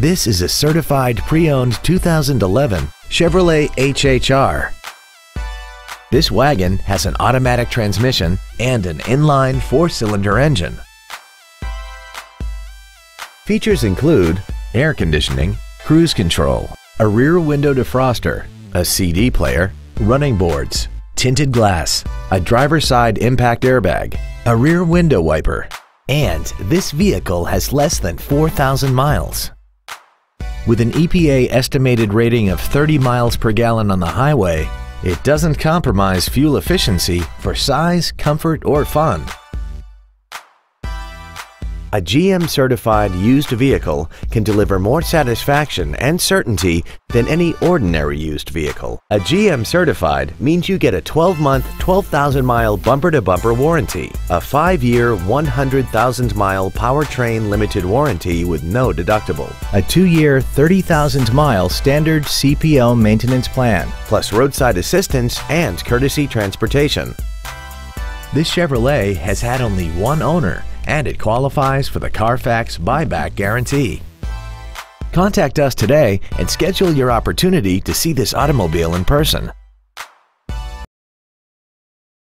This is a certified pre-owned 2011 Chevrolet HHR. This wagon has an automatic transmission and an inline four-cylinder engine. Features include air conditioning, cruise control, a rear window defroster, a CD player, running boards, tinted glass, a driver's side impact airbag, a rear window wiper, and this vehicle has less than 4,000 miles. With an EPA estimated rating of 30 miles per gallon on the highway, it doesn't compromise fuel efficiency for size, comfort, or fun. A GM-certified used vehicle can deliver more satisfaction and certainty than any ordinary used vehicle. A GM-certified means you get a 12-month, 12,000-mile bumper-to-bumper warranty, a 5-year, 100,000-mile powertrain limited warranty with no deductible, a 2-year, 30,000-mile standard CPO maintenance plan, plus roadside assistance and courtesy transportation. This Chevrolet has had only one owner, and it qualifies for the Carfax buyback guarantee. Contact us today and schedule your opportunity to see this automobile in person.